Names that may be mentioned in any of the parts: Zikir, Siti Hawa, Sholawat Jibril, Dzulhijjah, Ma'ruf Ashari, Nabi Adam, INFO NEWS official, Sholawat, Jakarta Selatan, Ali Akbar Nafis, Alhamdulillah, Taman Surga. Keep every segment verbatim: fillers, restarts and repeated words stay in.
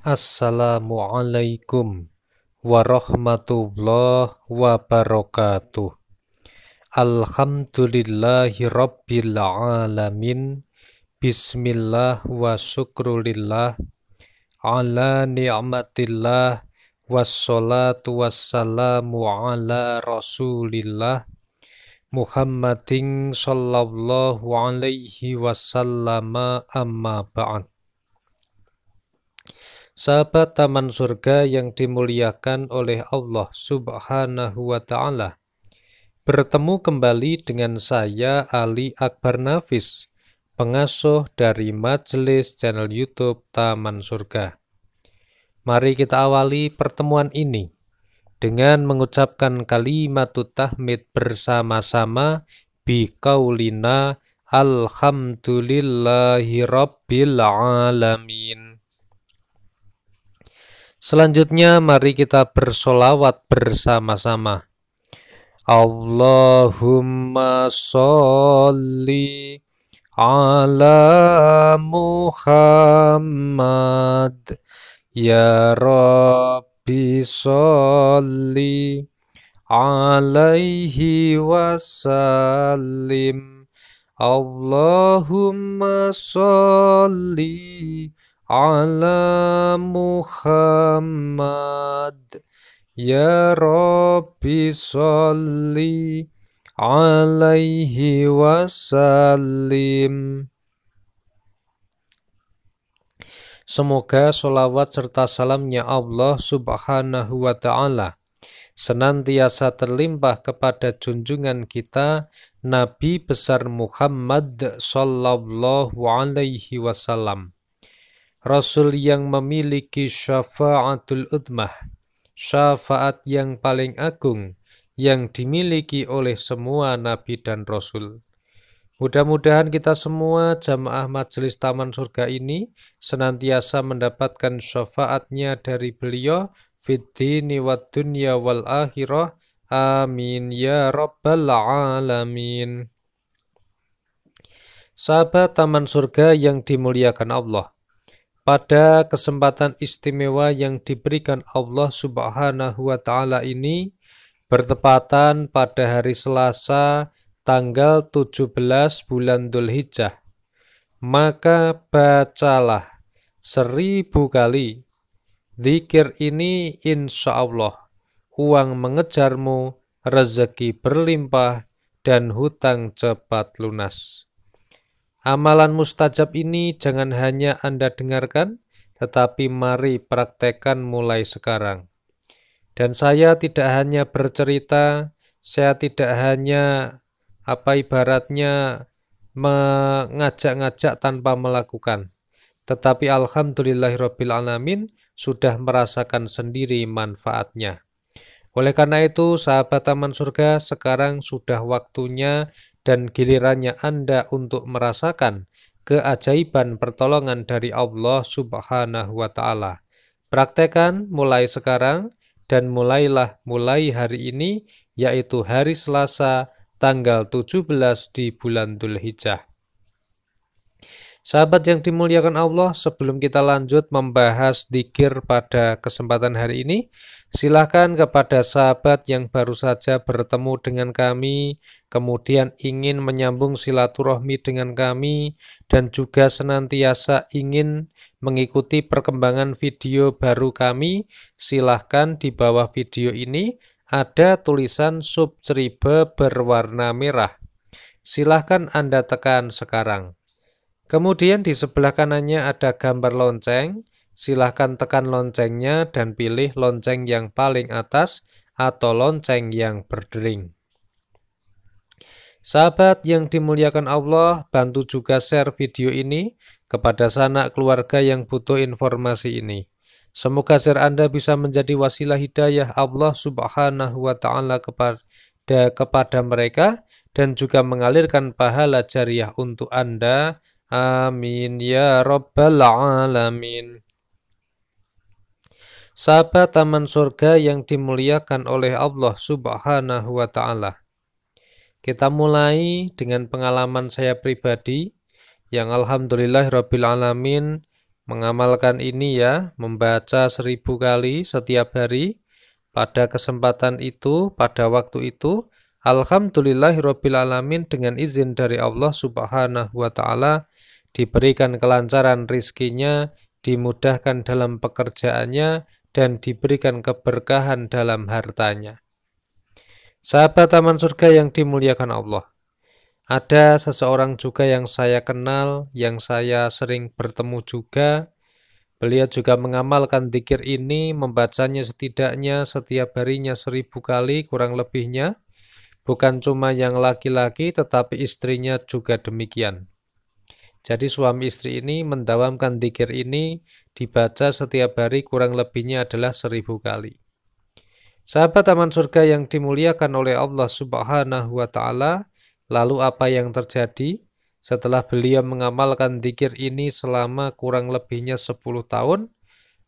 Assalamualaikum warahmatullahi wabarakatuh. Alhamdulillahi rabbil alamin. Bismillah wa syukrulillah ala ni'matillah wassalatu wassalamu ala rasulillah Muhammadin sallallahu alaihi wasallama, amma ba'd. Sahabat Taman Surga yang dimuliakan oleh Allah Subhanahu wa Ta'ala, bertemu kembali dengan saya Ali Akbar Nafis, pengasuh dari majelis channel YouTube Taman Surga. Mari kita awali pertemuan ini dengan mengucapkan kalimatut tahmid bersama-sama bi kaulina alhamdulillahi rabbil alamin. Selanjutnya mari kita bersolawat bersama-sama. Allahumma sholli ala Muhammad, ya Rabbi sholli alaihi wasallim. Allahumma sholli ala Muhammad, ya Rabbi sholli alaihi wasallim. Semoga sholawat serta salamnya Allah Subhanahu wa Ta'ala senantiasa terlimpah kepada junjungan kita Nabi besar Muhammad sallallahu alaihi wasallam, Rasul yang memiliki syafa'atul udzmah, syafaat yang paling agung yang dimiliki oleh semua nabi dan rasul. Mudah-mudahan kita semua jamaah majelis Taman Surga ini senantiasa mendapatkan syafaatnya dari beliau fid dini wad dunya wal akhirah. Amin ya rabbal alamin. Sahabat Taman Surga yang dimuliakan Allah, pada kesempatan istimewa yang diberikan Allah Subhanahu wa Ta'ala ini, bertepatan pada hari Selasa tanggal tujuh belas bulan Dzulhijjah, maka bacalah seribu kali zikir ini, insya Allah uang mengejarmu, rezeki berlimpah, dan hutang cepat lunas. Amalan mustajab ini jangan hanya Anda dengarkan, tetapi mari praktekkan mulai sekarang. Dan saya tidak hanya bercerita, saya tidak hanya apa ibaratnya mengajak-ngajak tanpa melakukan, tetapi alhamdulillahirabbil alamin sudah merasakan sendiri manfaatnya. Oleh karena itu, sahabat Taman Surga, sekarang sudah waktunya dan gilirannya Anda untuk merasakan keajaiban pertolongan dari Allah Subhanahu wa Ta'ala. Praktekan mulai sekarang dan mulailah mulai hari ini, yaitu hari Selasa tanggal tujuh belas di bulan Dzulhijjah. Sahabat yang dimuliakan Allah, sebelum kita lanjut membahas dzikir pada kesempatan hari ini, silahkan kepada sahabat yang baru saja bertemu dengan kami, kemudian ingin menyambung silaturahmi dengan kami, dan juga senantiasa ingin mengikuti perkembangan video baru kami, silahkan di bawah video ini ada tulisan subscribe berwarna merah. Silahkan Anda tekan sekarang. Kemudian di sebelah kanannya ada gambar lonceng, silahkan tekan loncengnya dan pilih lonceng yang paling atas atau lonceng yang berdering. Sahabat yang dimuliakan Allah, bantu juga share video ini kepada sanak keluarga yang butuh informasi ini. Semoga share Anda bisa menjadi wasilah hidayah Allah Subhanahu wa Ta'ala kepada, kepada mereka, dan juga mengalirkan pahala jariah untuk Anda. Amin ya rabbal alamin. Sahabat Taman Surga yang dimuliakan oleh Allah Subhanahu wa Ta'ala, kita mulai dengan pengalaman saya pribadi yang alhamdulillah rabbil alamin mengamalkan ini ya, membaca seribu kali setiap hari, pada kesempatan itu, pada waktu itu, alhamdulillahirrabbilalamin, dengan izin dari Allah subhanahu wa ta'ala, diberikan kelancaran rizkinya, dimudahkan dalam pekerjaannya, dan diberikan keberkahan dalam hartanya. Sahabat Taman Surga yang dimuliakan Allah, ada seseorang juga yang saya kenal, yang saya sering bertemu juga. Beliau juga mengamalkan dzikir ini, membacanya setidaknya setiap harinya seribu kali, kurang lebihnya. Bukan cuma yang laki-laki, tetapi istrinya juga demikian. Jadi suami istri ini mendawamkan dzikir ini, dibaca setiap hari kurang lebihnya adalah seribu kali. Sahabat Taman Surga yang dimuliakan oleh Allah subhanahu wa ta'ala, lalu apa yang terjadi setelah beliau mengamalkan dzikir ini selama kurang lebihnya sepuluh tahun?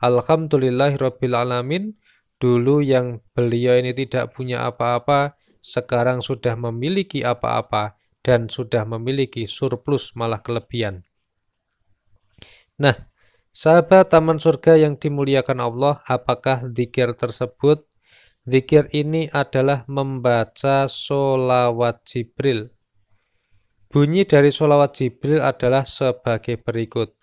Alhamdulillahirrabbilalamin, dulu yang beliau ini tidak punya apa-apa, sekarang sudah memiliki apa-apa dan sudah memiliki surplus malah kelebihan. Nah, sahabat Taman Surga yang dimuliakan Allah, apakah dzikir tersebut? Dzikir ini adalah membaca sholawat Jibril. Bunyi dari sholawat Jibril adalah sebagai berikut: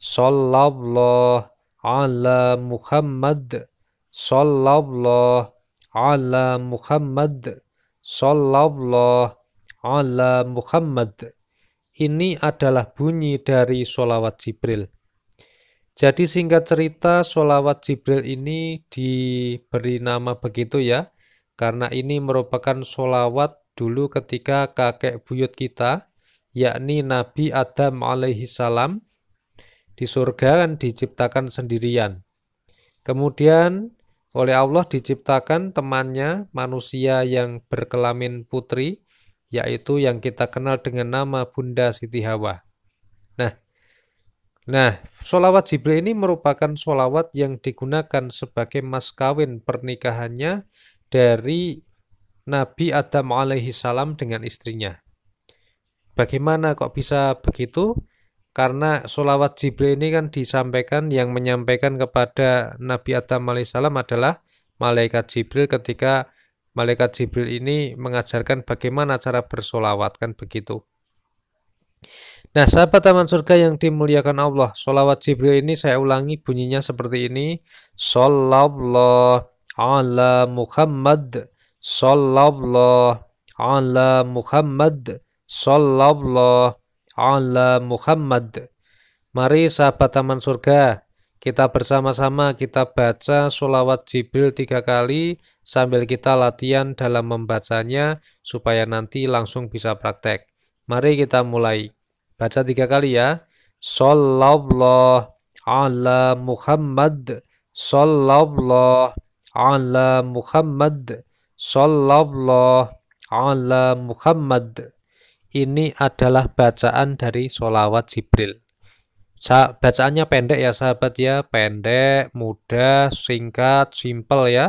Sholawat ala Muhammad, Sholawat ala Muhammad, Sholawat ala Muhammad. Ini adalah bunyi dari sholawat Jibril. Jadi singkat cerita, sholawat Jibril ini diberi nama begitu ya, karena ini merupakan sholawat dulu ketika kakek buyut kita, yakni Nabi Adam alaihi salam, di surga kan diciptakan sendirian. Kemudian oleh Allah diciptakan temannya, manusia yang berkelamin putri, yaitu yang kita kenal dengan nama Bunda Siti Hawa. Nah, Nah, sholawat Jibril ini merupakan sholawat yang digunakan sebagai mas kawin pernikahannya dari Nabi Adam alaihi salam dengan istrinya. Bagaimana kok bisa begitu? Karena sholawat Jibril ini kan disampaikan, yang menyampaikan kepada Nabi Adam alaihi salam adalah malaikat Jibril, ketika malaikat Jibril ini mengajarkan bagaimana cara bersholawat, kan begitu. Nah, sahabat Taman Surga yang dimuliakan Allah, sholawat Jibril ini saya ulangi bunyinya seperti ini: Sholawat ala Muhammad, Sholawat ala Muhammad, Sholawat ala Muhammad. Mari sahabat Taman Surga, kita bersama-sama kita baca sholawat Jibril tiga kali sambil kita latihan dalam membacanya supaya nanti langsung bisa praktek. Mari kita mulai. Baca tiga kali ya. Sholawat ala Muhammad, Sholawat ala Muhammad, Sholawat ala Muhammad. Ini adalah bacaan dari sholawat Jibril. Bacaannya pendek ya sahabat ya, pendek, mudah, singkat, simpel ya.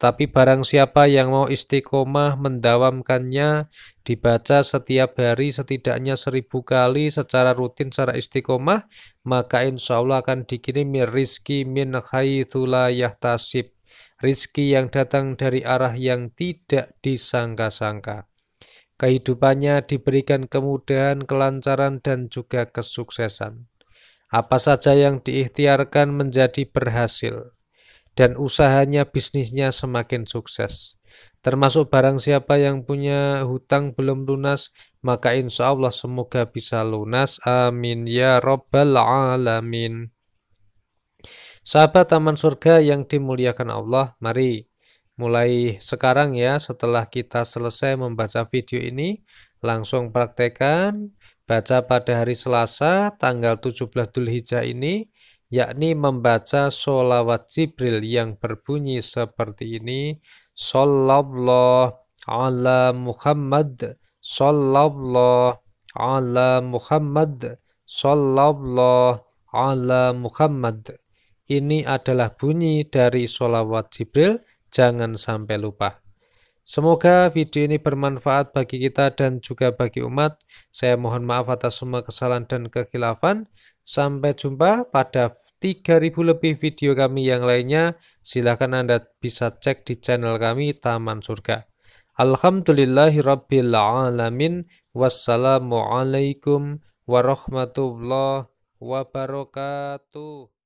Tapi barang siapa yang mau istiqomah mendawamkannya, dibaca setiap hari setidaknya seribu kali secara rutin, secara istiqomah, maka insya Allah akan dikirimi rizki min haitsu la yahtasib, rizki yang datang dari arah yang tidak disangka-sangka. Kehidupannya diberikan kemudahan, kelancaran, dan juga kesuksesan. Apa saja yang diikhtiarkan menjadi berhasil, dan usahanya, bisnisnya semakin sukses. Termasuk barang siapa yang punya hutang belum lunas, maka insya Allah semoga bisa lunas. Amin ya Rabbal Alamin. Sahabat Taman Surga yang dimuliakan Allah, mari mulai sekarang ya, setelah kita selesai membaca video ini, langsung praktekkan. Baca pada hari Selasa tanggal tujuh belas Dzulhijjah ini, yakni membaca sholawat Jibril yang berbunyi seperti ini: Sholawat ala Muhammad, Sholawat ala Muhammad, Sholawat ala Muhammad. Ini adalah bunyi dari sholawat Jibril, jangan sampai lupa. Semoga video ini bermanfaat bagi kita dan juga bagi umat. Saya mohon maaf atas semua kesalahan dan kekhilafan. Sampai jumpa pada tiga ribu lebih video kami yang lainnya. Silahkan Anda bisa cek di channel kami Taman Surga. Alhamdulillahirrabbilalamin. Wassalamualaikum warahmatullahi wabarakatuh.